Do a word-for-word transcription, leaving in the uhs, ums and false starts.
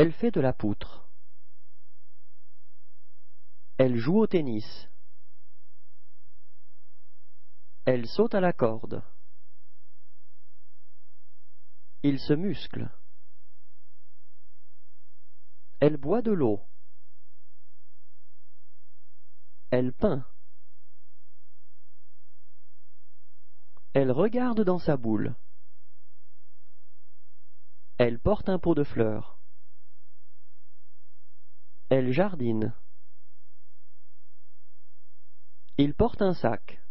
Elle fait de la poutre. Elle joue au tennis. Elle saute à la corde. Il se muscle. Elle boit de l'eau. Elle peint. Elle regarde dans sa boule. Elle porte un pot de fleurs. Elle jardine. Il porte un sac.